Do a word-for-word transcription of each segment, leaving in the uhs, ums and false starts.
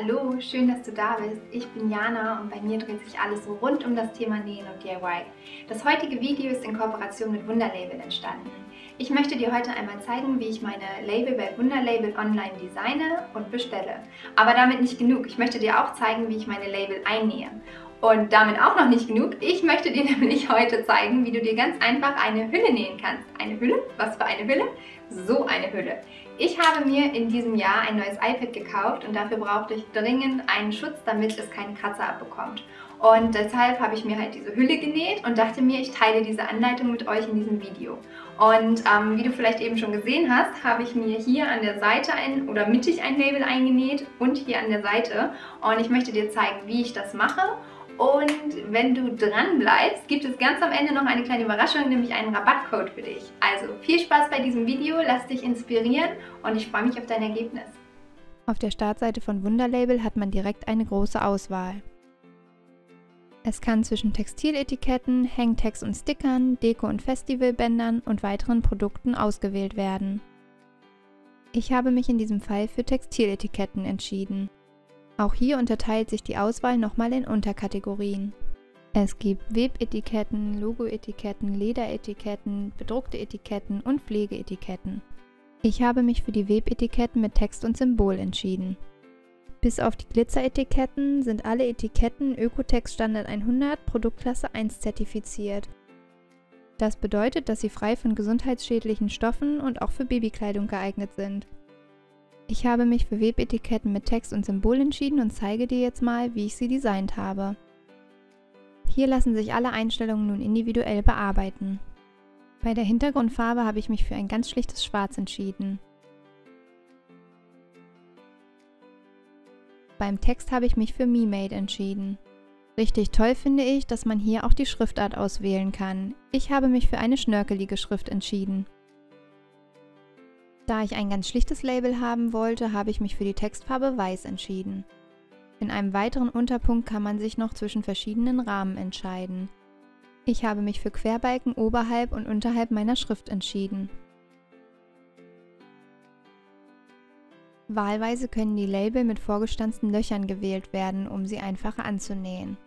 Hallo, schön, dass du da bist. Ich bin Jana und bei mir dreht sich alles rund um das Thema Nähen und D I Y. Das heutige Video ist in Kooperation mit Wunderlabel entstanden. Ich möchte dir heute einmal zeigen, wie ich meine Label bei Wunderlabel online designe und bestelle. Aber damit nicht genug. Ich möchte dir auch zeigen, wie ich meine Label einnähe. Und damit auch noch nicht genug. Ich möchte dir nämlich heute zeigen, wie du dir ganz einfach eine Hülle nähen kannst. Eine Hülle? Was für eine Hülle? So eine Hülle. Ich habe mir in diesem Jahr ein neues iPad gekauft und dafür brauchte ich dringend einen Schutz, damit es keinen Kratzer abbekommt. Und deshalb habe ich mir halt diese Hülle genäht und dachte mir, ich teile diese Anleitung mit euch in diesem Video. Und ähm, wie du vielleicht eben schon gesehen hast, habe ich mir hier an der Seite ein oder mittig ein Label eingenäht und hier an der Seite. Und ich möchte dir zeigen, wie ich das mache. Und wenn du dran bleibst, gibt es ganz am Ende noch eine kleine Überraschung, nämlich einen Rabattcode für dich. Also viel Spaß bei diesem Video, lass dich inspirieren und ich freue mich auf dein Ergebnis. Auf der Startseite von Wunderlabel hat man direkt eine große Auswahl. Es kann zwischen Textiletiketten, Hangtags und Stickern, Deko- und Festivalbändern und weiteren Produkten ausgewählt werden. Ich habe mich in diesem Fall für Textiletiketten entschieden. Auch hier unterteilt sich die Auswahl nochmal in Unterkategorien. Es gibt Webetiketten, Logoetiketten, Lederetiketten, bedruckte Etiketten und Pflegeetiketten. Ich habe mich für die Webetiketten mit Text und Symbol entschieden. Bis auf die Glitzeretiketten sind alle Etiketten Ökotex Standard hundert Produktklasse eins zertifiziert. Das bedeutet, dass sie frei von gesundheitsschädlichen Stoffen und auch für Babykleidung geeignet sind. Ich habe mich für Webetiketten mit Text und Symbol entschieden und zeige dir jetzt mal, wie ich sie designt habe. Hier lassen sich alle Einstellungen nun individuell bearbeiten. Bei der Hintergrundfarbe habe ich mich für ein ganz schlichtes Schwarz entschieden. Beim Text habe ich mich für Me Made entschieden. Richtig toll finde ich, dass man hier auch die Schriftart auswählen kann. Ich habe mich für eine schnörkelige Schrift entschieden. Da ich ein ganz schlichtes Label haben wollte, habe ich mich für die Textfarbe Weiß entschieden. In einem weiteren Unterpunkt kann man sich noch zwischen verschiedenen Rahmen entscheiden. Ich habe mich für Querbalken oberhalb und unterhalb meiner Schrift entschieden. Wahlweise können die Label mit vorgestanzten Löchern gewählt werden, um sie einfacher anzunähen.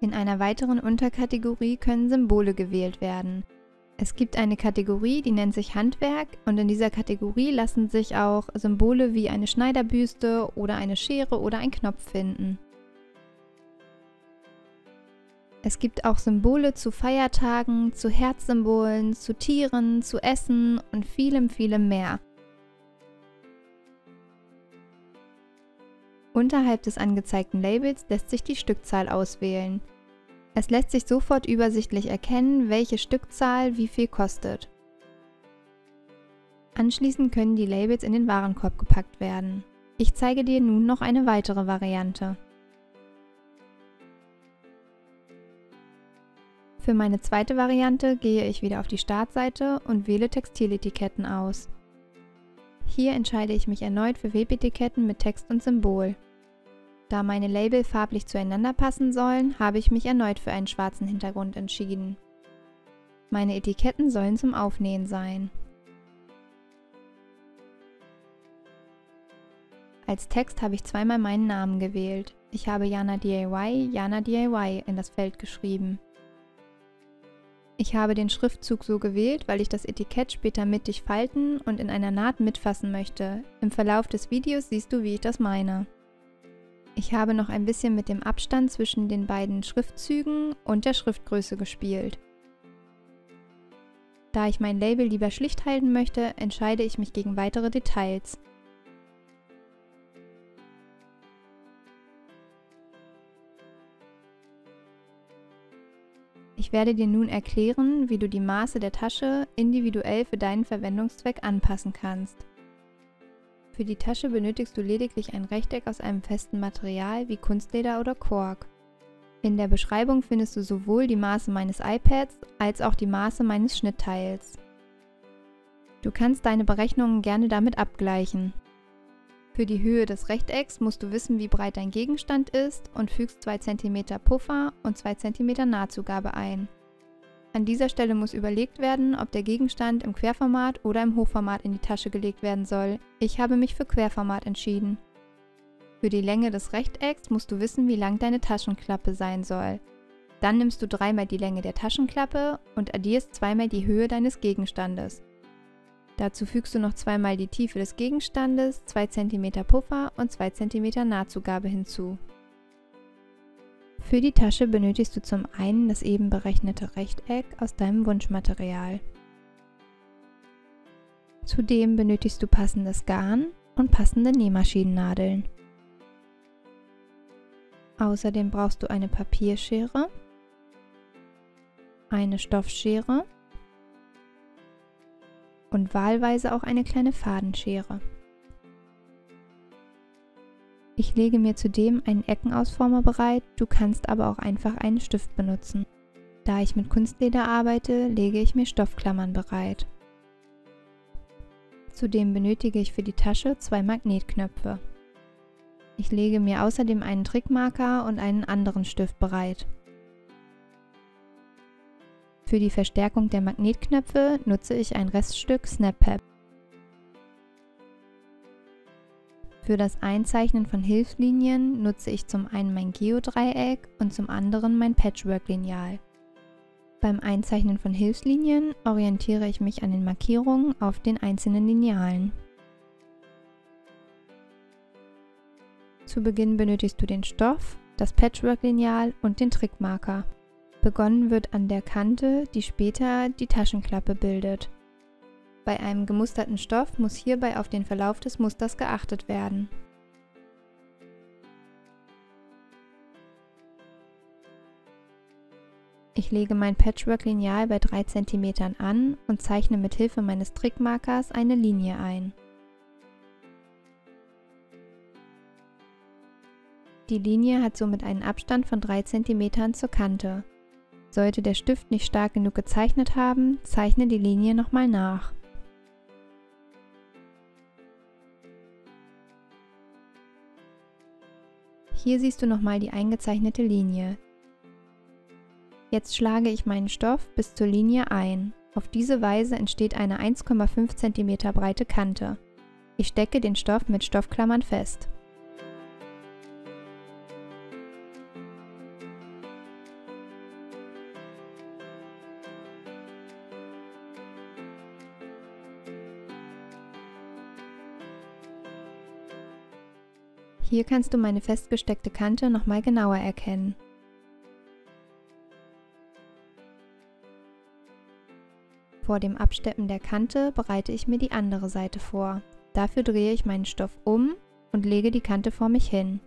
In einer weiteren Unterkategorie können Symbole gewählt werden. Es gibt eine Kategorie, die nennt sich Handwerk und in dieser Kategorie lassen sich auch Symbole wie eine Schneiderbüste oder eine Schere oder ein Knopf finden. Es gibt auch Symbole zu Feiertagen, zu Herzsymbolen, zu Tieren, zu Essen und vielem, vielem mehr. Unterhalb des angezeigten Labels lässt sich die Stückzahl auswählen. Es lässt sich sofort übersichtlich erkennen, welche Stückzahl wie viel kostet. Anschließend können die Labels in den Warenkorb gepackt werden. Ich zeige dir nun noch eine weitere Variante. Für meine zweite Variante gehe ich wieder auf die Startseite und wähle Textiletiketten aus. Hier entscheide ich mich erneut für Webetiketten mit Text und Symbol. Da meine Label farblich zueinander passen sollen, habe ich mich erneut für einen schwarzen Hintergrund entschieden. Meine Etiketten sollen zum Aufnähen sein. Als Text habe ich zweimal meinen Namen gewählt. Ich habe Jana D I Y, Jana D I Y in das Feld geschrieben. Ich habe den Schriftzug so gewählt, weil ich das Etikett später mittig falten und in einer Naht mitfassen möchte. Im Verlauf des Videos siehst du, wie ich das meine. Ich habe noch ein bisschen mit dem Abstand zwischen den beiden Schriftzügen und der Schriftgröße gespielt. Da ich mein Label lieber schlicht halten möchte, entscheide ich mich gegen weitere Details. Ich werde dir nun erklären, wie du die Maße der Tasche individuell für deinen Verwendungszweck anpassen kannst. Für die Tasche benötigst du lediglich ein Rechteck aus einem festen Material wie Kunstleder oder Kork. In der Beschreibung findest du sowohl die Maße meines iPads als auch die Maße meines Schnittteils. Du kannst deine Berechnungen gerne damit abgleichen. Für die Höhe des Rechtecks musst du wissen, wie breit dein Gegenstand ist und fügst zwei Zentimeter Puffer und zwei Zentimeter Nahtzugabe ein. An dieser Stelle muss überlegt werden, ob der Gegenstand im Querformat oder im Hochformat in die Tasche gelegt werden soll. Ich habe mich für Querformat entschieden. Für die Länge des Rechtecks musst du wissen, wie lang deine Taschenklappe sein soll. Dann nimmst du dreimal die Länge der Taschenklappe und addierst zweimal die Höhe deines Gegenstandes. Dazu fügst du noch zweimal die Tiefe des Gegenstandes, zwei Zentimeter Puffer und zwei Zentimeter Nahtzugabe hinzu. Für die Tasche benötigst du zum einen das eben berechnete Rechteck aus deinem Wunschmaterial. Zudem benötigst du passendes Garn und passende Nähmaschinennadeln. Außerdem brauchst du eine Papierschere, eine Stoffschere und wahlweise auch eine kleine Fadenschere. Ich lege mir zudem einen Eckenausformer bereit, du kannst aber auch einfach einen Stift benutzen. Da ich mit Kunstleder arbeite, lege ich mir Stoffklammern bereit. Zudem benötige ich für die Tasche zwei Magnetknöpfe. Ich lege mir außerdem einen Trickmarker und einen anderen Stift bereit. Für die Verstärkung der Magnetknöpfe nutze ich ein Reststück Snap-Pap. Für das Einzeichnen von Hilfslinien nutze ich zum einen mein Geodreieck und zum anderen mein Patchwork-Lineal. Beim Einzeichnen von Hilfslinien orientiere ich mich an den Markierungen auf den einzelnen Linealen. Zu Beginn benötigst du den Stoff, das Patchwork-Lineal und den Trickmarker. Begonnen wird an der Kante, die später die Taschenklappe bildet. Bei einem gemusterten Stoff muss hierbei auf den Verlauf des Musters geachtet werden. Ich lege mein Patchwork-Lineal bei drei Zentimeter an und zeichne mit Hilfe meines Trickmarkers eine Linie ein. Die Linie hat somit einen Abstand von drei Zentimeter zur Kante. Sollte der Stift nicht stark genug gezeichnet haben, zeichne die Linie nochmal nach. Hier siehst du nochmal die eingezeichnete Linie. Jetzt schlage ich meinen Stoff bis zur Linie ein. Auf diese Weise entsteht eine eins Komma fünf Zentimeter breite Kante. Ich stecke den Stoff mit Stoffklammern fest. Hier kannst du meine festgesteckte Kante nochmal genauer erkennen. Vor dem Absteppen der Kante bereite ich mir die andere Seite vor. Dafür drehe ich meinen Stoff um und lege die Kante vor mich hin.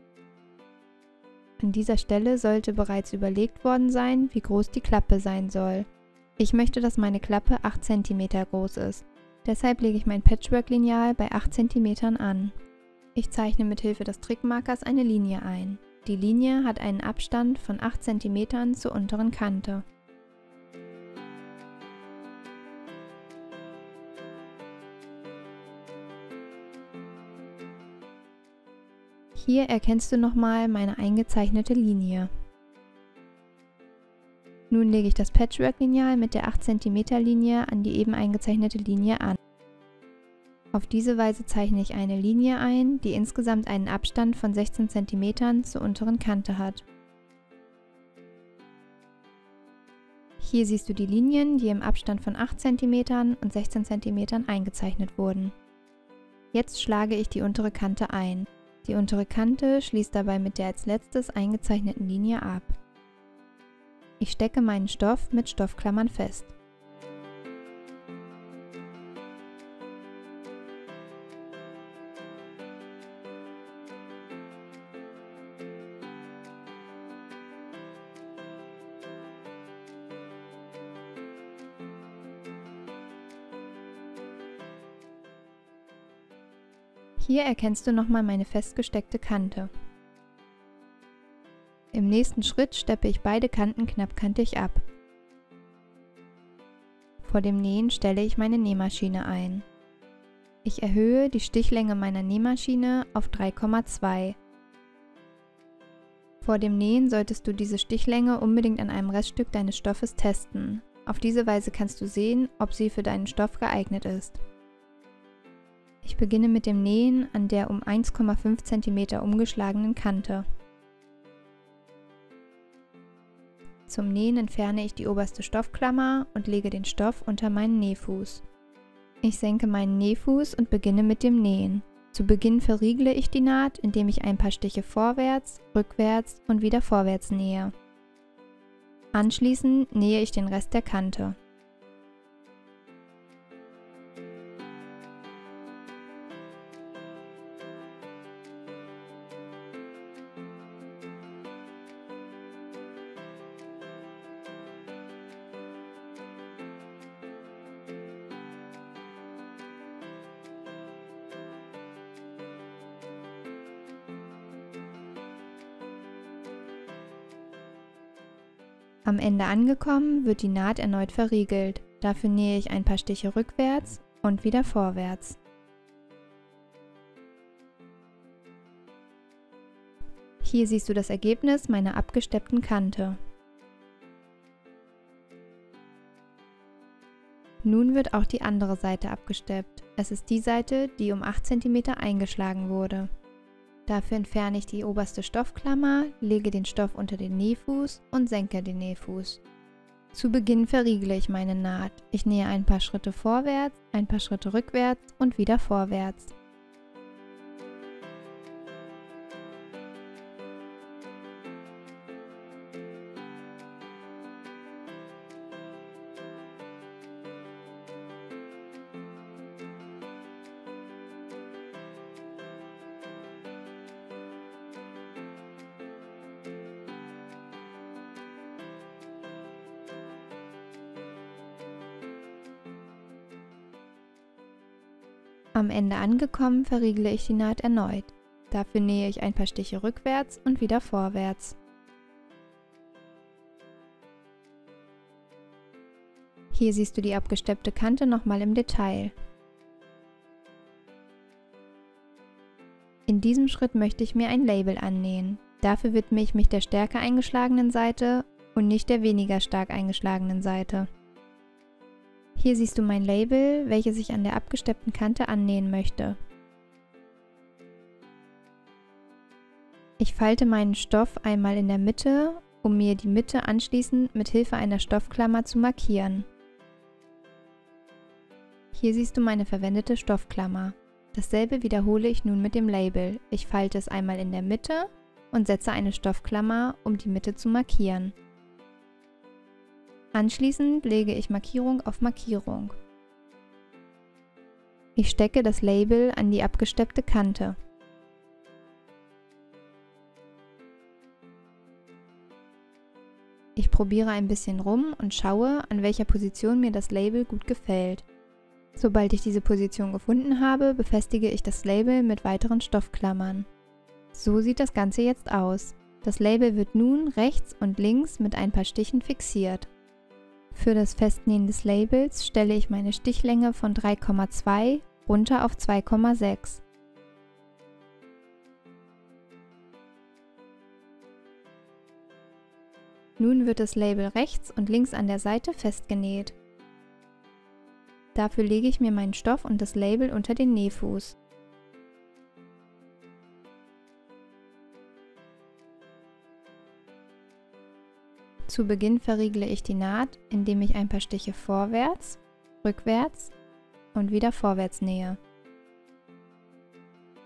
An dieser Stelle sollte bereits überlegt worden sein, wie groß die Klappe sein soll. Ich möchte, dass meine Klappe acht Zentimeter groß ist. Deshalb lege ich mein Patchwork-Lineal bei acht Zentimeter an. Ich zeichne mit Hilfe des Trickmarkers eine Linie ein. Die Linie hat einen Abstand von acht Zentimeter zur unteren Kante. Hier erkennst du nochmal meine eingezeichnete Linie. Nun lege ich das Patchwork-Lineal mit der acht Zentimeter Linie an die eben eingezeichnete Linie an. Auf diese Weise zeichne ich eine Linie ein, die insgesamt einen Abstand von sechzehn Zentimeter zur unteren Kante hat. Hier siehst du die Linien, die im Abstand von acht Zentimeter und sechzehn Zentimeter eingezeichnet wurden. Jetzt schlage ich die untere Kante ein. Die untere Kante schließt dabei mit der als letztes eingezeichneten Linie ab. Ich stecke meinen Stoff mit Stoffklammern fest. Hier erkennst du nochmal meine festgesteckte Kante. Im nächsten Schritt steppe ich beide Kanten knappkantig ab. Vor dem Nähen stelle ich meine Nähmaschine ein. Ich erhöhe die Stichlänge meiner Nähmaschine auf drei Komma zwei. Vor dem Nähen solltest du diese Stichlänge unbedingt an einem Reststück deines Stoffes testen. Auf diese Weise kannst du sehen, ob sie für deinen Stoff geeignet ist. Ich Ich beginne mit dem Nähen an der um eins Komma fünf Zentimeter umgeschlagenen Kante. Zum Nähen entferne ich die oberste Stoffklammer und lege den Stoff unter meinen Nähfuß. Ich senke meinen Nähfuß und beginne mit dem Nähen. Zu Beginn verriegle ich die Naht, indem ich ein paar Stiche vorwärts, rückwärts und wieder vorwärts nähe. Anschließend nähe ich den Rest der Kante. Am Ende angekommen, wird die Naht erneut verriegelt. Dafür nähe ich ein paar Stiche rückwärts und wieder vorwärts. Hier siehst du das Ergebnis meiner abgesteppten Kante. Nun wird auch die andere Seite abgesteppt. Es ist die Seite, die um acht Zentimeter eingeschlagen wurde. Dafür entferne ich die oberste Stoffklammer, lege den Stoff unter den Nähfuß und senke den Nähfuß. Zu Beginn verriegle ich meine Naht. Ich nähe ein paar Schritte vorwärts, ein paar Schritte rückwärts und wieder vorwärts. Am Ende angekommen, verriegle ich die Naht erneut. Dafür nähe ich ein paar Stiche rückwärts und wieder vorwärts. Hier siehst du die abgesteppte Kante nochmal im Detail. In diesem Schritt möchte ich mir ein Label annähen. Dafür widme ich mich der stärker eingeschlagenen Seite und nicht der weniger stark eingeschlagenen Seite. Hier siehst du mein Label, welches ich an der abgesteppten Kante annähen möchte. Ich falte meinen Stoff einmal in der Mitte, um mir die Mitte anschließend mit Hilfe einer Stoffklammer zu markieren. Hier siehst du meine verwendete Stoffklammer. Dasselbe wiederhole ich nun mit dem Label. Ich falte es einmal in der Mitte und setze eine Stoffklammer, um die Mitte zu markieren. Anschließend lege ich Markierung auf Markierung. Ich stecke das Label an die abgesteppte Kante. Ich probiere ein bisschen rum und schaue, an welcher Position mir das Label gut gefällt. Sobald ich diese Position gefunden habe, befestige ich das Label mit weiteren Stoffklammern. So sieht das Ganze jetzt aus. Das Label wird nun rechts und links mit ein paar Stichen fixiert. Für das Festnähen des Labels stelle ich meine Stichlänge von drei Komma zwei runter auf zwei Komma sechs. Nun wird das Label rechts und links an der Seite festgenäht. Dafür lege ich mir meinen Stoff und das Label unter den Nähfuß. Zu Beginn verriegle ich die Naht, indem ich ein paar Stiche vorwärts, rückwärts und wieder vorwärts nähe.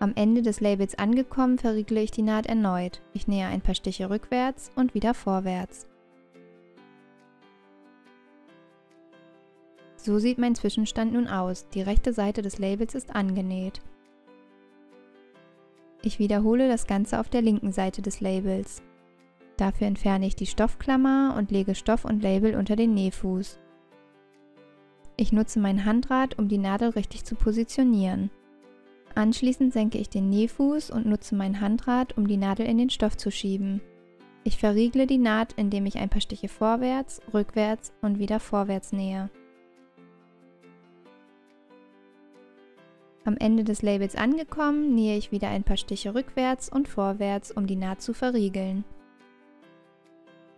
Am Ende des Labels angekommen, verriegle ich die Naht erneut. Ich nähe ein paar Stiche rückwärts und wieder vorwärts. So sieht mein Zwischenstand nun aus. Die rechte Seite des Labels ist angenäht. Ich wiederhole das Ganze auf der linken Seite des Labels. Dafür entferne ich die Stoffklammer und lege Stoff und Label unter den Nähfuß. Ich nutze mein Handrad, um die Nadel richtig zu positionieren. Anschließend senke ich den Nähfuß und nutze mein Handrad, um die Nadel in den Stoff zu schieben. Ich verriegle die Naht, indem ich ein paar Stiche vorwärts, rückwärts und wieder vorwärts nähe. Am Ende des Labels angekommen, nähe ich wieder ein paar Stiche rückwärts und vorwärts, um die Naht zu verriegeln.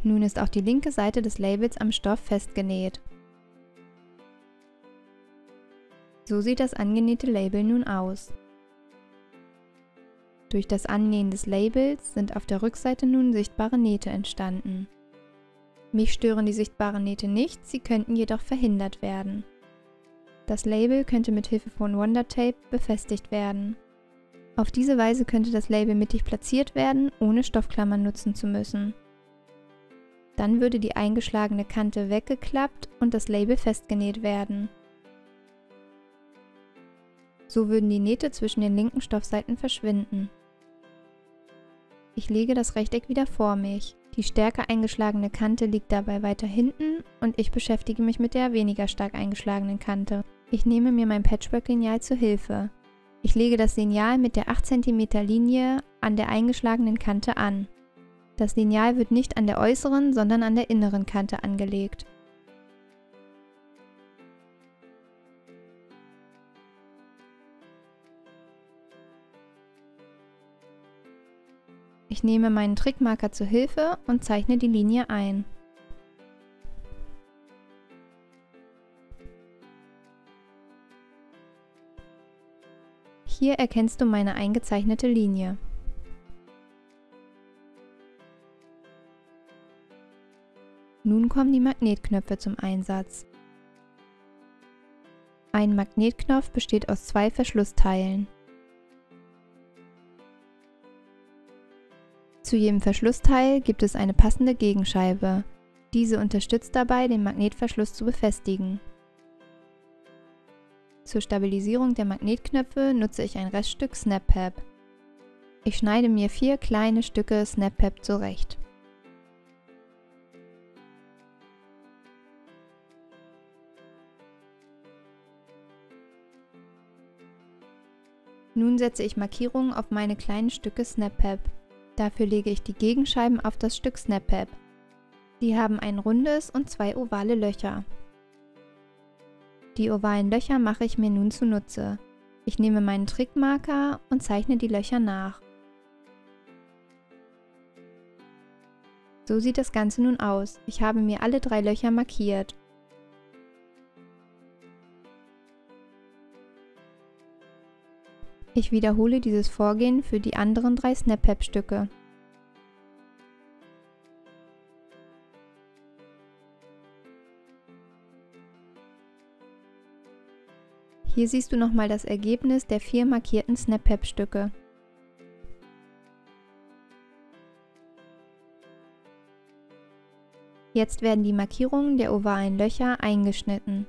Nun ist auch die linke Seite des Labels am Stoff festgenäht. So sieht das angenähte Label nun aus. Durch das Annähen des Labels sind auf der Rückseite nun sichtbare Nähte entstanden. Mich stören die sichtbaren Nähte nicht, sie könnten jedoch verhindert werden. Das Label könnte mit Hilfe von Wonder Tape befestigt werden. Auf diese Weise könnte das Label mittig platziert werden, ohne Stoffklammern nutzen zu müssen. Dann würde die eingeschlagene Kante weggeklappt und das Label festgenäht werden. So würden die Nähte zwischen den linken Stoffseiten verschwinden. Ich lege das Rechteck wieder vor mich. Die stärker eingeschlagene Kante liegt dabei weiter hinten und ich beschäftige mich mit der weniger stark eingeschlagenen Kante. Ich nehme mir mein Patchwork-Lineal zu Hilfe. Ich lege das Lineal mit der acht Zentimeter Linie an der eingeschlagenen Kante an. Das Lineal wird nicht an der äußeren, sondern an der inneren Kante angelegt. Ich nehme meinen Trickmarker zu Hilfe und zeichne die Linie ein. Hier erkennst du meine eingezeichnete Linie. Nun kommen die Magnetknöpfe zum Einsatz. Ein Magnetknopf besteht aus zwei Verschlussteilen. Zu jedem Verschlussteil gibt es eine passende Gegenscheibe. Diese unterstützt dabei, den Magnetverschluss zu befestigen. Zur Stabilisierung der Magnetknöpfe nutze ich ein Reststück Snap-Pap. Ich schneide mir vier kleine Stücke Snap-Pap zurecht. Nun setze ich Markierungen auf meine kleinen Stücke Snap-Pap. Dafür lege ich die Gegenscheiben auf das Stück Snap-Pap. Die haben ein rundes und zwei ovale Löcher. Die ovalen Löcher mache ich mir nun zunutze. Ich nehme meinen Trickmarker und zeichne die Löcher nach. So sieht das Ganze nun aus. Ich habe mir alle drei Löcher markiert. Ich wiederhole dieses Vorgehen für die anderen drei Snap-Pap-Stücke. Hier siehst du nochmal das Ergebnis der vier markierten Snap-Pap-Stücke. Jetzt werden die Markierungen der ovalen Löcher eingeschnitten.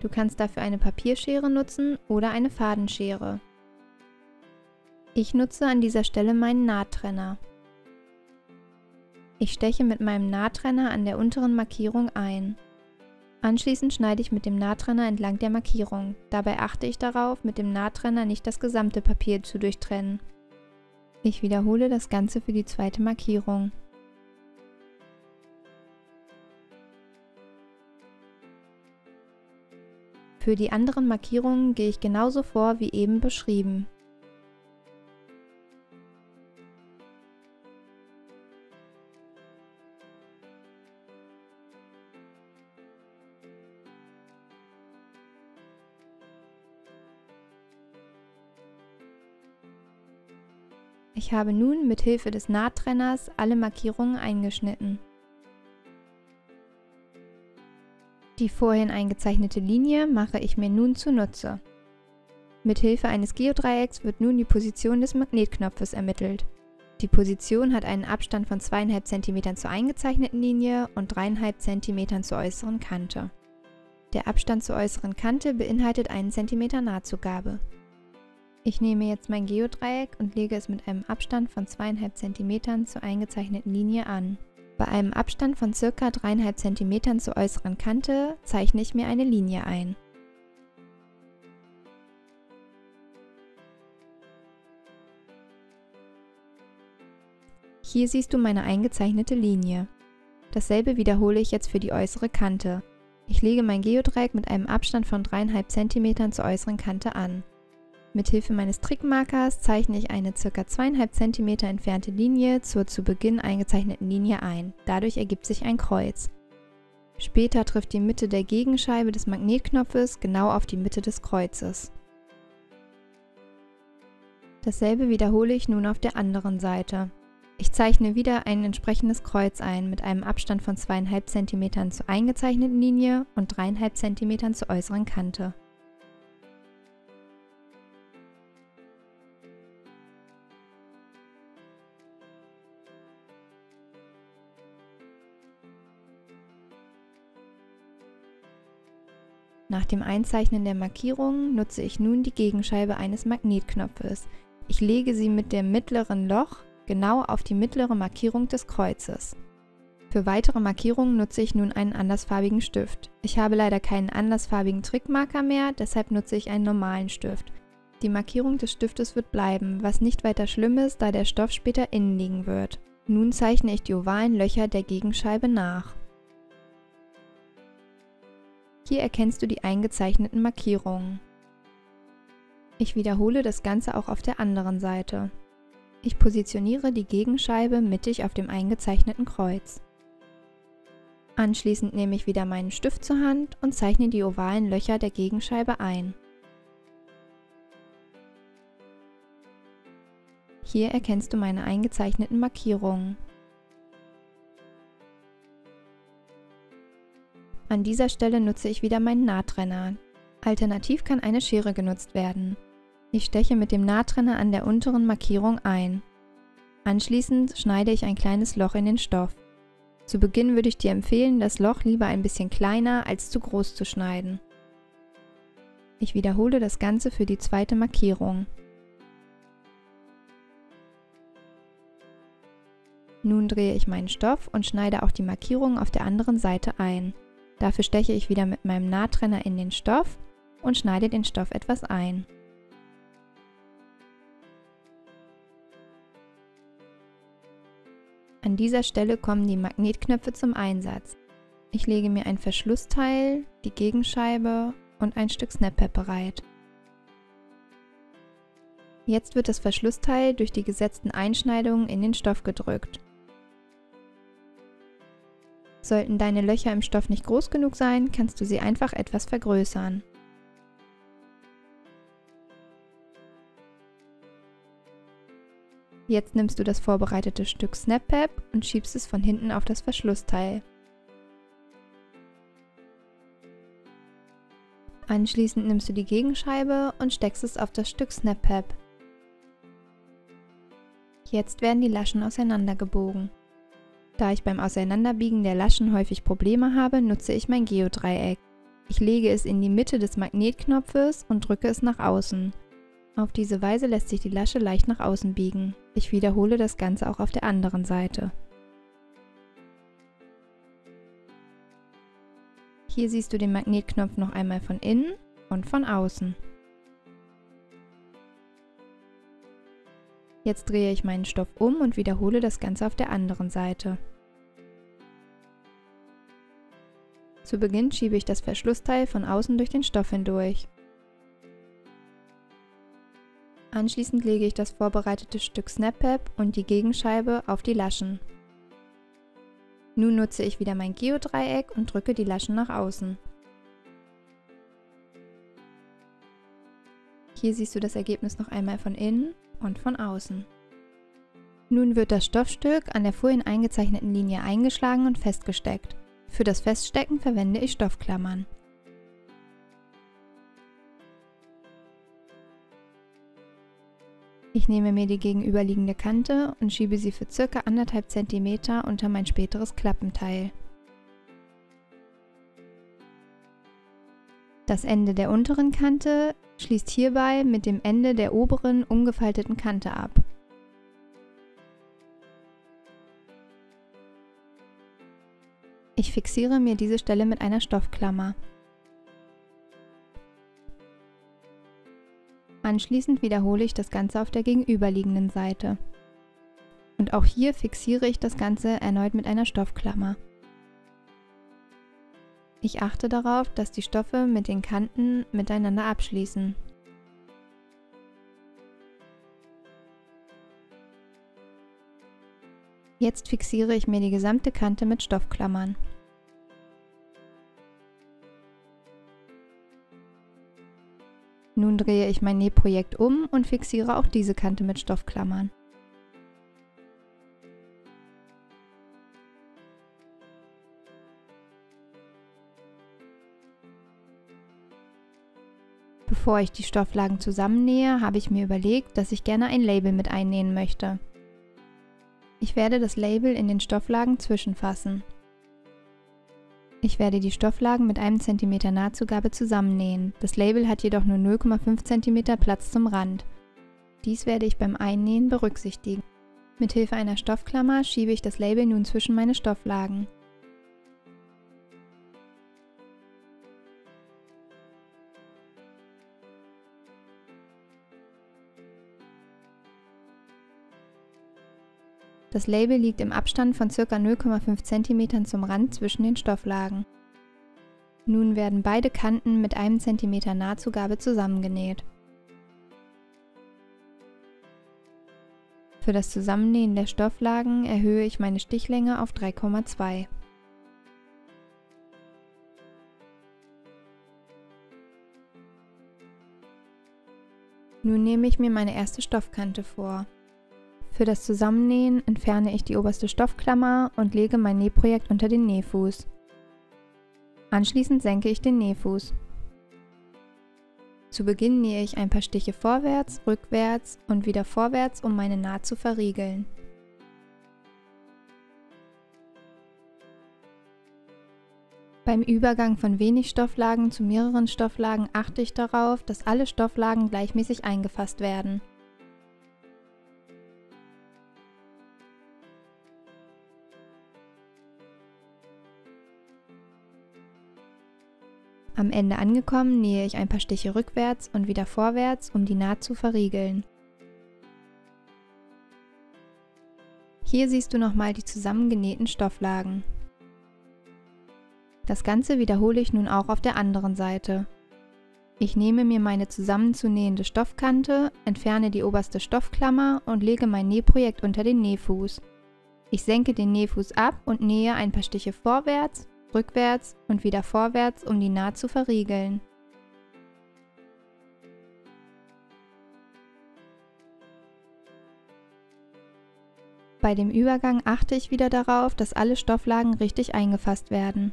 Du kannst dafür eine Papierschere nutzen oder eine Fadenschere. Ich nutze an dieser Stelle meinen Nahttrenner. Ich steche mit meinem Nahttrenner an der unteren Markierung ein. Anschließend schneide ich mit dem Nahtrenner entlang der Markierung. Dabei achte ich darauf, mit dem Nahtrenner nicht das gesamte Papier zu durchtrennen. Ich wiederhole das Ganze für die zweite Markierung. Für die anderen Markierungen gehe ich genauso vor wie eben beschrieben. Ich habe nun mit Hilfe des Nahttrenners alle Markierungen eingeschnitten. Die vorhin eingezeichnete Linie mache ich mir nun zunutze. Mit Hilfe eines Geodreiecks wird nun die Position des Magnetknopfes ermittelt. Die Position hat einen Abstand von zwei Komma fünf Zentimeter zur eingezeichneten Linie und drei Komma fünf Zentimeter zur äußeren Kante. Der Abstand zur äußeren Kante beinhaltet einen Zentimeter Nahtzugabe. Ich nehme jetzt mein Geodreieck und lege es mit einem Abstand von zwei Komma fünf Zentimeter zur eingezeichneten Linie an. Bei einem Abstand von ca. drei Komma fünf Zentimeter zur äußeren Kante zeichne ich mir eine Linie ein. Hier siehst du meine eingezeichnete Linie. Dasselbe wiederhole ich jetzt für die äußere Kante. Ich lege mein Geodreieck mit einem Abstand von drei Komma fünf Zentimeter zur äußeren Kante an. Mithilfe meines Trickmarkers zeichne ich eine ca. zwei Komma fünf Zentimeter entfernte Linie zur zu Beginn eingezeichneten Linie ein. Dadurch ergibt sich ein Kreuz. Später trifft die Mitte der Gegenscheibe des Magnetknopfes genau auf die Mitte des Kreuzes. Dasselbe wiederhole ich nun auf der anderen Seite. Ich zeichne wieder ein entsprechendes Kreuz ein, mit einem Abstand von zwei Komma fünf Zentimeter zur eingezeichneten Linie und drei Komma fünf Zentimeter zur äußeren Kante. Nach dem Einzeichnen der Markierungen nutze ich nun die Gegenscheibe eines Magnetknopfes. Ich lege sie mit dem mittleren Loch genau auf die mittlere Markierung des Kreuzes. Für weitere Markierungen nutze ich nun einen andersfarbigen Stift. Ich habe leider keinen andersfarbigen Trickmarker mehr, deshalb nutze ich einen normalen Stift. Die Markierung des Stiftes wird bleiben, was nicht weiter schlimm ist, da der Stoff später innen liegen wird. Nun zeichne ich die ovalen Löcher der Gegenscheibe nach. Hier erkennst du die eingezeichneten Markierungen. Ich wiederhole das Ganze auch auf der anderen Seite. Ich positioniere die Gegenscheibe mittig auf dem eingezeichneten Kreuz. Anschließend nehme ich wieder meinen Stift zur Hand und zeichne die ovalen Löcher der Gegenscheibe ein. Hier erkennst du meine eingezeichneten Markierungen. An dieser Stelle nutze ich wieder meinen Nahtrenner. Alternativ kann eine Schere genutzt werden. Ich steche mit dem Nahtrenner an der unteren Markierung ein. Anschließend schneide ich ein kleines Loch in den Stoff. Zu Beginn würde ich dir empfehlen, das Loch lieber ein bisschen kleiner als zu groß zu schneiden. Ich wiederhole das Ganze für die zweite Markierung. Nun drehe ich meinen Stoff und schneide auch die Markierungen auf der anderen Seite ein. Dafür steche ich wieder mit meinem Nahtrenner in den Stoff und schneide den Stoff etwas ein. An dieser Stelle kommen die Magnetknöpfe zum Einsatz. Ich lege mir ein Verschlussteil, die Gegenscheibe und ein Stück Snap-Pap bereit. Jetzt wird das Verschlussteil durch die gesetzten Einschneidungen in den Stoff gedrückt. Sollten deine Löcher im Stoff nicht groß genug sein, kannst du sie einfach etwas vergrößern. Jetzt nimmst du das vorbereitete Stück Snap-Pap und schiebst es von hinten auf das Verschlussteil. Anschließend nimmst du die Gegenscheibe und steckst es auf das Stück Snap-Pap. Jetzt werden die Laschen auseinandergebogen. Da ich beim Auseinanderbiegen der Laschen häufig Probleme habe, nutze ich mein Geodreieck. Ich lege es in die Mitte des Magnetknopfes und drücke es nach außen. Auf diese Weise lässt sich die Lasche leicht nach außen biegen. Ich wiederhole das Ganze auch auf der anderen Seite. Hier siehst du den Magnetknopf noch einmal von innen und von außen. Jetzt drehe ich meinen Stoff um und wiederhole das Ganze auf der anderen Seite. Zu Beginn schiebe ich das Verschlussteil von außen durch den Stoff hindurch. Anschließend lege ich das vorbereitete Stück Snap-Pap und die Gegenscheibe auf die Laschen. Nun nutze ich wieder mein Geodreieck und drücke die Laschen nach außen. Hier siehst du das Ergebnis noch einmal von innen und von außen. Nun wird das Stoffstück an der vorhin eingezeichneten Linie eingeschlagen und festgesteckt. Für das Feststecken verwende ich Stoffklammern. Ich nehme mir die gegenüberliegende Kante und schiebe sie für ca. anderthalb Zentimeter unter mein späteres Klappenteil. Das Ende der unteren Kante schließt hierbei mit dem Ende der oberen, umgefalteten Kante ab. Ich fixiere mir diese Stelle mit einer Stoffklammer. Anschließend wiederhole ich das Ganze auf der gegenüberliegenden Seite. Und auch hier fixiere ich das Ganze erneut mit einer Stoffklammer. Ich achte darauf, dass die Stoffe mit den Kanten miteinander abschließen. Jetzt fixiere ich mir die gesamte Kante mit Stoffklammern. Nun drehe ich mein Nähprojekt um und fixiere auch diese Kante mit Stoffklammern. Bevor ich die Stofflagen zusammennähe, habe ich mir überlegt, dass ich gerne ein Label mit einnähen möchte. Ich werde das Label in den Stofflagen zwischenfassen. Ich werde die Stofflagen mit einem Zentimeter Nahtzugabe zusammennähen. Das Label hat jedoch nur null Komma fünf Zentimeter Platz zum Rand. Dies werde ich beim Einnähen berücksichtigen. Mithilfe einer Stoffklammer schiebe ich das Label nun zwischen meine Stofflagen. Das Label liegt im Abstand von ca. null Komma fünf Zentimeter zum Rand zwischen den Stofflagen. Nun werden beide Kanten mit einem Zentimeter Nahtzugabe zusammengenäht. Für das Zusammennähen der Stofflagen erhöhe ich meine Stichlänge auf drei Komma zwei. Nun nehme ich mir meine erste Stoffkante vor. Für das Zusammennähen entferne ich die oberste Stoffklammer und lege mein Nähprojekt unter den Nähfuß. Anschließend senke ich den Nähfuß. Zu Beginn nähe ich ein paar Stiche vorwärts, rückwärts und wieder vorwärts, um meine Naht zu verriegeln. Beim Übergang von wenig Stofflagen zu mehreren Stofflagen achte ich darauf, dass alle Stofflagen gleichmäßig eingefasst werden. Am Ende angekommen, nähe ich ein paar Stiche rückwärts und wieder vorwärts, um die Naht zu verriegeln. Hier siehst du nochmal die zusammengenähten Stofflagen. Das Ganze wiederhole ich nun auch auf der anderen Seite. Ich nehme mir meine zusammenzunähende Stoffkante, entferne die oberste Stoffklammer und lege mein Nähprojekt unter den Nähfuß. Ich senke den Nähfuß ab und nähe ein paar Stiche vorwärts, rückwärts und wieder vorwärts, um die Naht zu verriegeln. Bei dem Übergang achte ich wieder darauf, dass alle Stofflagen richtig eingefasst werden.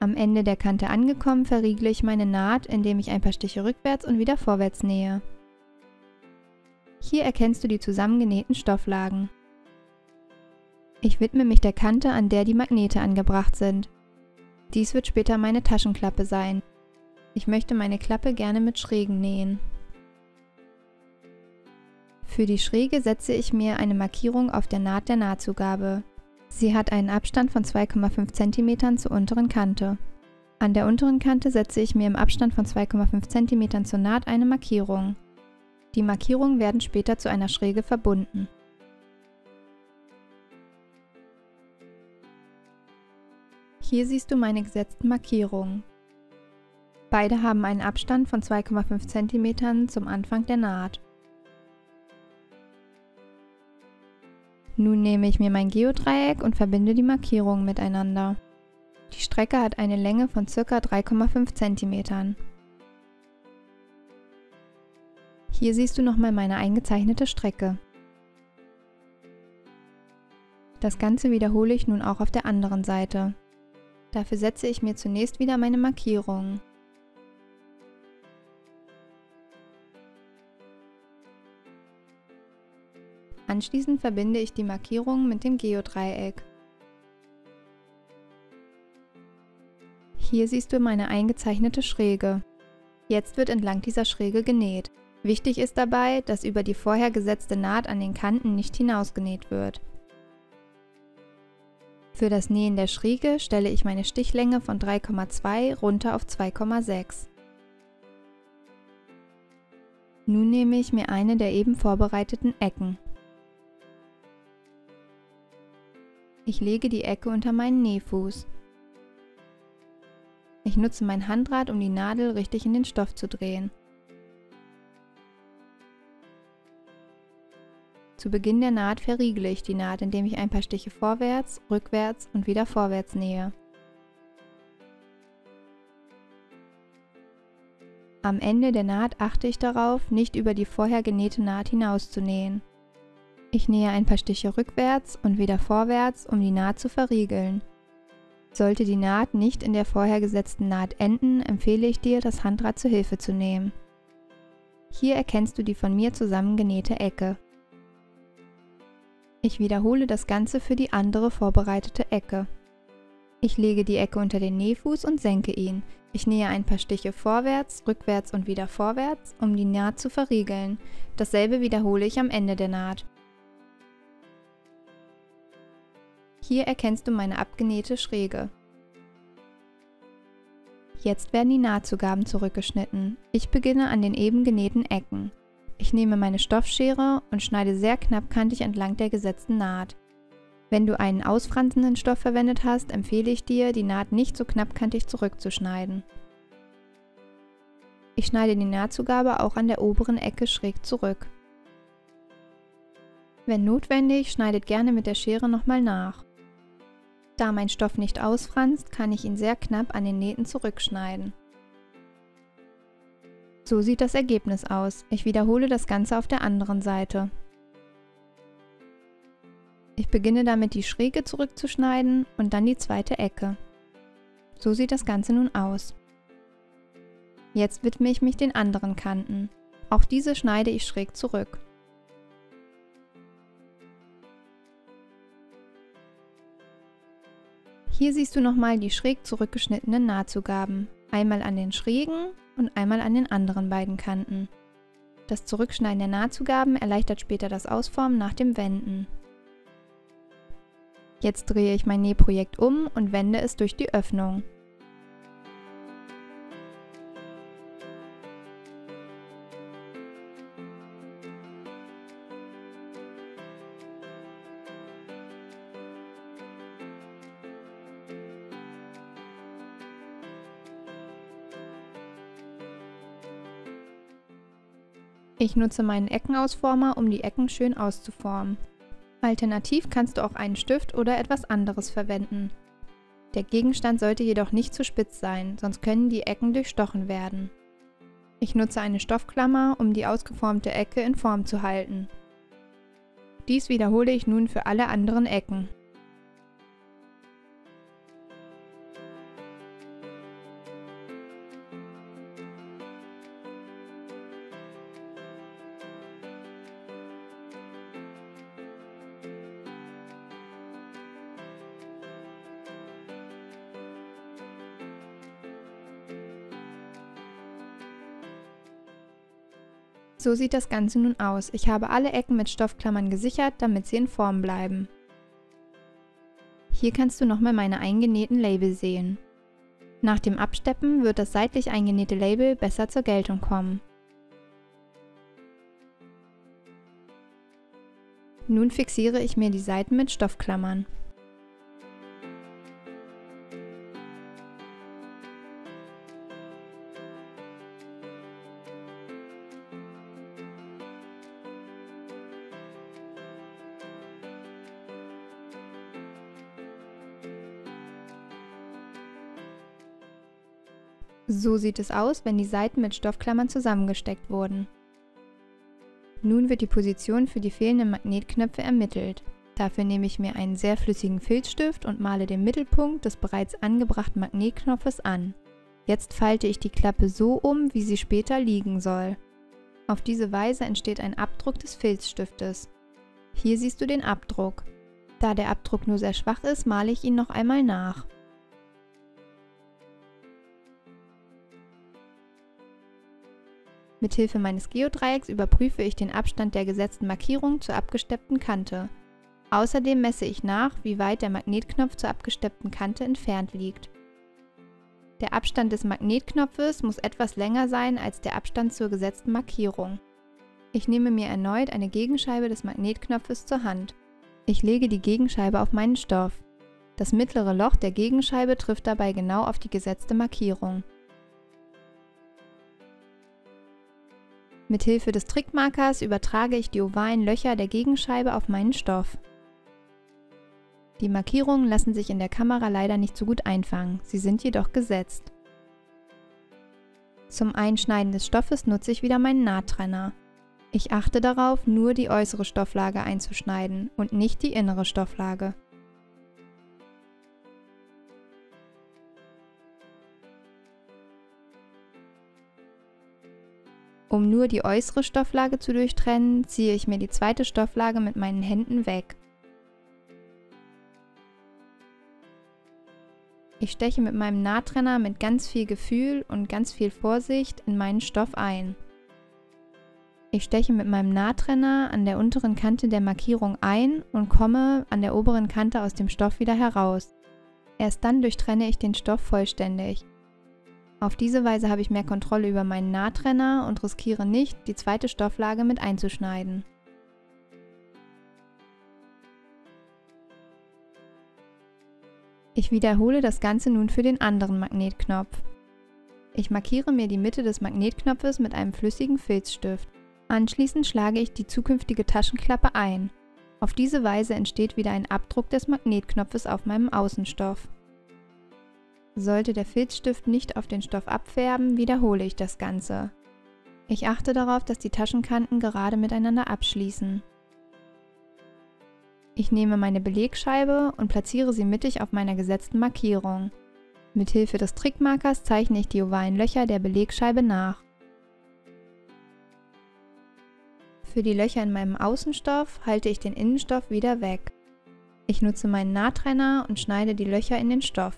Am Ende der Kante angekommen, verriegle ich meine Naht, indem ich ein paar Stiche rückwärts und wieder vorwärts nähe. Hier erkennst du die zusammengenähten Stofflagen. Ich widme mich der Kante, an der die Magnete angebracht sind. Dies wird später meine Taschenklappe sein. Ich möchte meine Klappe gerne mit Schrägen nähen. Für die Schräge setze ich mir eine Markierung auf der Naht der Nahtzugabe. Sie hat einen Abstand von zwei Komma fünf Zentimeter zur unteren Kante. An der unteren Kante setze ich mir im Abstand von zwei Komma fünf Zentimeter zur Naht eine Markierung. Die Markierungen werden später zu einer Schräge verbunden. Hier siehst du meine gesetzten Markierungen. Beide haben einen Abstand von zwei Komma fünf Zentimeter zum Anfang der Naht. Nun nehme ich mir mein Geodreieck und verbinde die Markierungen miteinander. Die Strecke hat eine Länge von ca. drei Komma fünf Zentimeter. Hier siehst du nochmal meine eingezeichnete Strecke. Das Ganze wiederhole ich nun auch auf der anderen Seite. Dafür setze ich mir zunächst wieder meine Markierungen. Anschließend verbinde ich die Markierung mit dem Geodreieck. Hier siehst du meine eingezeichnete Schräge. Jetzt wird entlang dieser Schräge genäht. Wichtig ist dabei, dass über die vorher gesetzte Naht an den Kanten nicht hinausgenäht wird. Für das Nähen der Schräge stelle ich meine Stichlänge von drei Komma zwei runter auf zwei Komma sechs. Nun nehme ich mir eine der eben vorbereiteten Ecken. Ich lege die Ecke unter meinen Nähfuß. Ich nutze mein Handrad, um die Nadel richtig in den Stoff zu drehen. Zu Beginn der Naht verriegle ich die Naht, indem ich ein paar Stiche vorwärts, rückwärts und wieder vorwärts nähe. Am Ende der Naht achte ich darauf, nicht über die vorher genähte Naht hinauszunähen. Ich nähe ein paar Stiche rückwärts und wieder vorwärts, um die Naht zu verriegeln. Sollte die Naht nicht in der vorher gesetzten Naht enden, empfehle ich dir, das Handrad zur Hilfe zu nehmen. Hier erkennst du die von mir zusammengenähte Ecke. Ich wiederhole das Ganze für die andere vorbereitete Ecke. Ich lege die Ecke unter den Nähfuß und senke ihn. Ich nähe ein paar Stiche vorwärts, rückwärts und wieder vorwärts, um die Naht zu verriegeln. Dasselbe wiederhole ich am Ende der Naht. Hier erkennst du meine abgenähte Schräge. Jetzt werden die Nahtzugaben zurückgeschnitten. Ich beginne an den eben genähten Ecken. Ich nehme meine Stoffschere und schneide sehr knappkantig entlang der gesetzten Naht. Wenn du einen ausfranzenden Stoff verwendet hast, empfehle ich dir, die Naht nicht so knappkantig zurückzuschneiden. Ich schneide die Nahtzugabe auch an der oberen Ecke schräg zurück. Wenn notwendig, schneidet gerne mit der Schere nochmal nach. Da mein Stoff nicht ausfranst, kann ich ihn sehr knapp an den Nähten zurückschneiden. So sieht das Ergebnis aus. Ich wiederhole das Ganze auf der anderen Seite. Ich beginne damit, die Schräge zurückzuschneiden und dann die zweite Ecke. So sieht das Ganze nun aus. Jetzt widme ich mich den anderen Kanten. Auch diese schneide ich schräg zurück. Hier siehst du nochmal die schräg zurückgeschnittenen Nahtzugaben. Einmal an den schrägen und einmal an den anderen beiden Kanten. Das Zurückschneiden der Nahtzugaben erleichtert später das Ausformen nach dem Wenden. Jetzt drehe ich mein Nähprojekt um und wende es durch die Öffnung. Ich nutze meinen Eckenausformer, um die Ecken schön auszuformen. Alternativ kannst du auch einen Stift oder etwas anderes verwenden. Der Gegenstand sollte jedoch nicht zu spitz sein, sonst können die Ecken durchstochen werden. Ich nutze eine Stoffklammer, um die ausgeformte Ecke in Form zu halten. Dies wiederhole ich nun für alle anderen Ecken. So sieht das Ganze nun aus. Ich habe alle Ecken mit Stoffklammern gesichert, damit sie in Form bleiben. Hier kannst du nochmal meine eingenähten Label sehen. Nach dem Absteppen wird das seitlich eingenähte Label besser zur Geltung kommen. Nun fixiere ich mir die Seiten mit Stoffklammern. So sieht es aus, wenn die Seiten mit Stoffklammern zusammengesteckt wurden. Nun wird die Position für die fehlenden Magnetknöpfe ermittelt. Dafür nehme ich mir einen sehr flüssigen Filzstift und male den Mittelpunkt des bereits angebrachten Magnetknopfes an. Jetzt falte ich die Klappe so um, wie sie später liegen soll. Auf diese Weise entsteht ein Abdruck des Filzstiftes. Hier siehst du den Abdruck. Da der Abdruck nur sehr schwach ist, male ich ihn noch einmal nach. Mithilfe meines Geodreiecks überprüfe ich den Abstand der gesetzten Markierung zur abgesteppten Kante. Außerdem messe ich nach, wie weit der Magnetknopf zur abgesteppten Kante entfernt liegt. Der Abstand des Magnetknopfes muss etwas länger sein als der Abstand zur gesetzten Markierung. Ich nehme mir erneut eine Gegenscheibe des Magnetknopfes zur Hand. Ich lege die Gegenscheibe auf meinen Stoff. Das mittlere Loch der Gegenscheibe trifft dabei genau auf die gesetzte Markierung. Mithilfe des Trickmarkers übertrage ich die ovalen Löcher der Gegenscheibe auf meinen Stoff. Die Markierungen lassen sich in der Kamera leider nicht so gut einfangen, sie sind jedoch gesetzt. Zum Einschneiden des Stoffes nutze ich wieder meinen Nahttrenner. Ich achte darauf, nur die äußere Stofflage einzuschneiden und nicht die innere Stofflage. Um nur die äußere Stofflage zu durchtrennen, ziehe ich mir die zweite Stofflage mit meinen Händen weg. Ich steche mit meinem Nahtrenner mit ganz viel Gefühl und ganz viel Vorsicht in meinen Stoff ein. Ich steche mit meinem Nahtrenner an der unteren Kante der Markierung ein und komme an der oberen Kante aus dem Stoff wieder heraus. Erst dann durchtrenne ich den Stoff vollständig. Auf diese Weise habe ich mehr Kontrolle über meinen Nahtrenner und riskiere nicht, die zweite Stofflage mit einzuschneiden. Ich wiederhole das Ganze nun für den anderen Magnetknopf. Ich markiere mir die Mitte des Magnetknopfes mit einem flüssigen Filzstift. Anschließend schlage ich die zukünftige Taschenklappe ein. Auf diese Weise entsteht wieder ein Abdruck des Magnetknopfes auf meinem Außenstoff. Sollte der Filzstift nicht auf den Stoff abfärben, wiederhole ich das Ganze. Ich achte darauf, dass die Taschenkanten gerade miteinander abschließen. Ich nehme meine Belegscheibe und platziere sie mittig auf meiner gesetzten Markierung. Mithilfe des Trickmarkers zeichne ich die ovalen Löcher der Belegscheibe nach. Für die Löcher in meinem Außenstoff halte ich den Innenstoff wieder weg. Ich nutze meinen Nahtrenner und schneide die Löcher in den Stoff.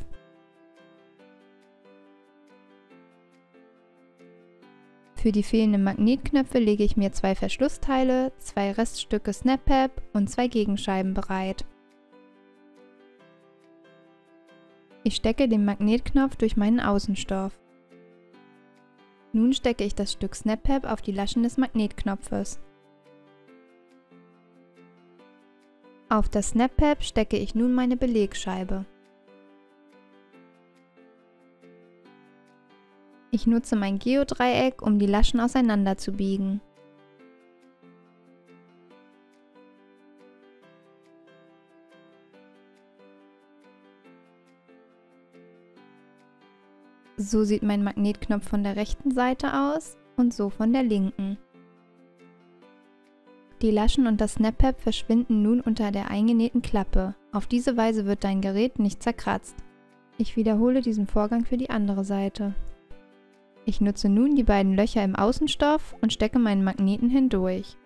Für die fehlenden Magnetknöpfe lege ich mir zwei Verschlussteile, zwei Reststücke Snap-Pap und zwei Gegenscheiben bereit. Ich stecke den Magnetknopf durch meinen Außenstoff. Nun stecke ich das Stück Snap-Pap auf die Laschen des Magnetknopfes. Auf das Snap-Pap stecke ich nun meine Belegscheibe. Ich nutze mein Geodreieck, um die Laschen auseinander zu biegen. So sieht mein Magnetknopf von der rechten Seite aus und so von der linken. Die Laschen und das Snap-Pap verschwinden nun unter der eingenähten Klappe. Auf diese Weise wird dein Gerät nicht zerkratzt. Ich wiederhole diesen Vorgang für die andere Seite. Ich nutze nun die beiden Löcher im Außenstoff und stecke meinen Magneten hindurch.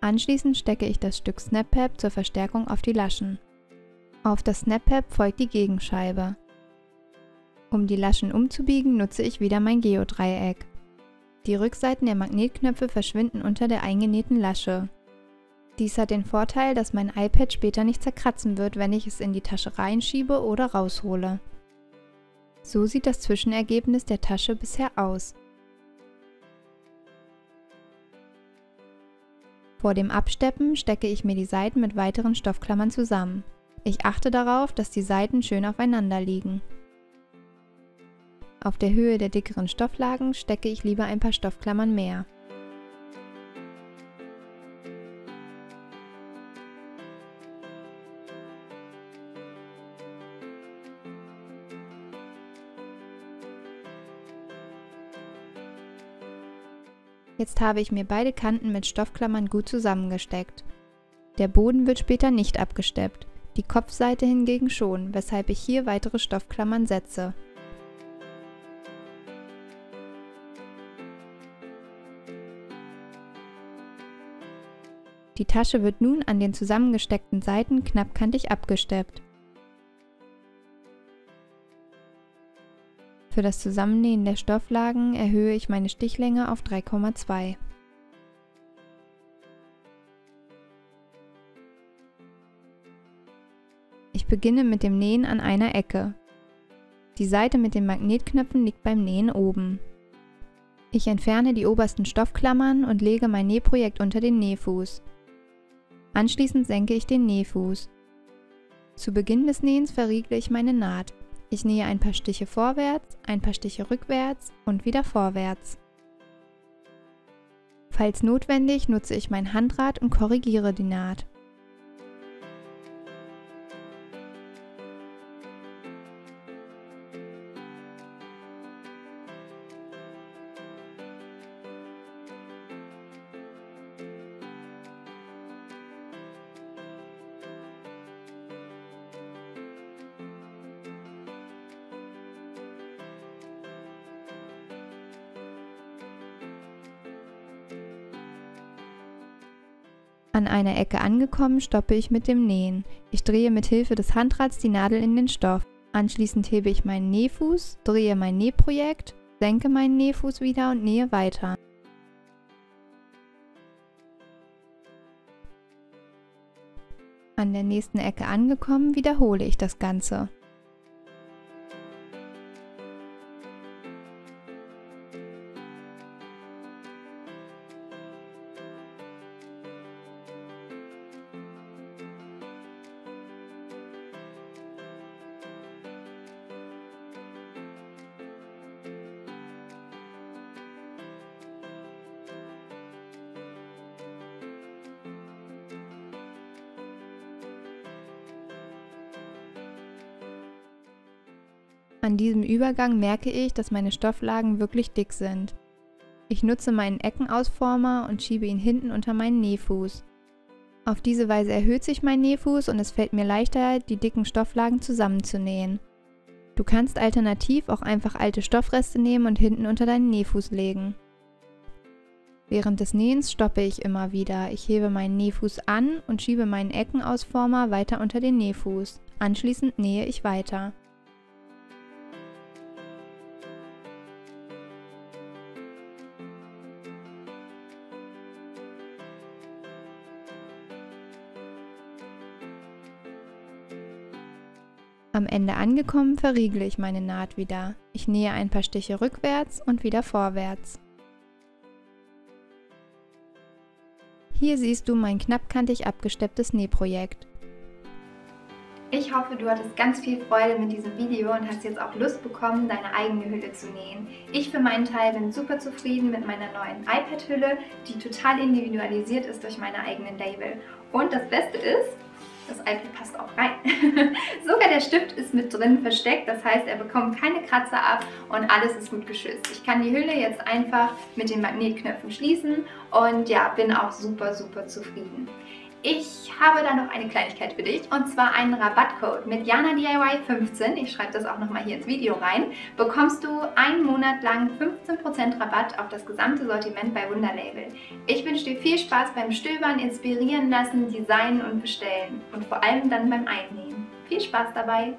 Anschließend stecke ich das Stück Snap-Pap zur Verstärkung auf die Laschen. Auf das Snap-Pap folgt die Gegenscheibe. Um die Laschen umzubiegen, nutze ich wieder mein Geodreieck. Die Rückseiten der Magnetknöpfe verschwinden unter der eingenähten Lasche. Dies hat den Vorteil, dass mein iPad später nicht zerkratzen wird, wenn ich es in die Tasche reinschiebe oder raushole. So sieht das Zwischenergebnis der Tasche bisher aus. Vor dem Absteppen stecke ich mir die Seiten mit weiteren Stoffklammern zusammen. Ich achte darauf, dass die Seiten schön aufeinander liegen. Auf der Höhe der dickeren Stofflagen stecke ich lieber ein paar Stoffklammern mehr. Jetzt habe ich mir beide Kanten mit Stoffklammern gut zusammengesteckt. Der Boden wird später nicht abgesteppt, die Kopfseite hingegen schon, weshalb ich hier weitere Stoffklammern setze. Die Tasche wird nun an den zusammengesteckten Seiten knappkantig abgesteppt. Für das Zusammennähen der Stofflagen erhöhe ich meine Stichlänge auf drei Komma zwei. Ich beginne mit dem Nähen an einer Ecke. Die Seite mit den Magnetknöpfen liegt beim Nähen oben. Ich entferne die obersten Stoffklammern und lege mein Nähprojekt unter den Nähfuß. Anschließend senke ich den Nähfuß. Zu Beginn des Nähens verriegle ich meine Naht. Ich nähe ein paar Stiche vorwärts, ein paar Stiche rückwärts und wieder vorwärts. Falls notwendig, nutze ich mein Handrad und korrigiere die Naht. An einer Ecke angekommen, stoppe ich mit dem Nähen. Ich drehe mit Hilfe des Handrads die Nadel in den Stoff. Anschließend hebe ich meinen Nähfuß, drehe mein Nähprojekt, senke meinen Nähfuß wieder und nähe weiter. An der nächsten Ecke angekommen, wiederhole ich das Ganze. An diesem Übergang merke ich, dass meine Stofflagen wirklich dick sind. Ich nutze meinen Eckenausformer und schiebe ihn hinten unter meinen Nähfuß. Auf diese Weise erhöht sich mein Nähfuß und es fällt mir leichter, die dicken Stofflagen zusammenzunähen. Du kannst alternativ auch einfach alte Stoffreste nehmen und hinten unter deinen Nähfuß legen. Während des Nähens stoppe ich immer wieder. Ich hebe meinen Nähfuß an und schiebe meinen Eckenausformer weiter unter den Nähfuß. Anschließend nähe ich weiter. Am Ende angekommen, verriegle ich meine Naht wieder. Ich nähe ein paar Stiche rückwärts und wieder vorwärts. Hier siehst du mein knappkantig abgestepptes Nähprojekt. Ich hoffe, du hattest ganz viel Freude mit diesem Video und hast jetzt auch Lust bekommen, deine eigene Hülle zu nähen. Ich für meinen Teil bin super zufrieden mit meiner neuen iPad-Hülle, die total individualisiert ist durch meine eigenen Label. Und das Beste ist, das iPad passt auch rein. Sogar der Stift ist mit drin versteckt, das heißt, er bekommt keine Kratzer ab und alles ist gut geschützt. Ich kann die Hülle jetzt einfach mit den Magnetknöpfen schließen und ja, bin auch super, super zufrieden. Ich habe da noch eine Kleinigkeit für dich und zwar einen Rabattcode mit Jana D I Y fünfzehn, ich schreibe das auch nochmal hier ins Video rein, bekommst du einen Monat lang fünfzehn Prozent Rabatt auf das gesamte Sortiment bei Wunderlabel. Ich wünsche dir viel Spaß beim Stöbern, inspirieren lassen, designen und bestellen und vor allem dann beim Einnähen. Viel Spaß dabei!